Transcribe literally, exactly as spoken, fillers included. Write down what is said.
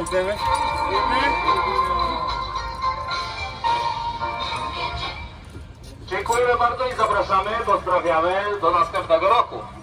¿Usted ve? Dziękujemy bardzo i zapraszamy do sprawiamy do następnego roku.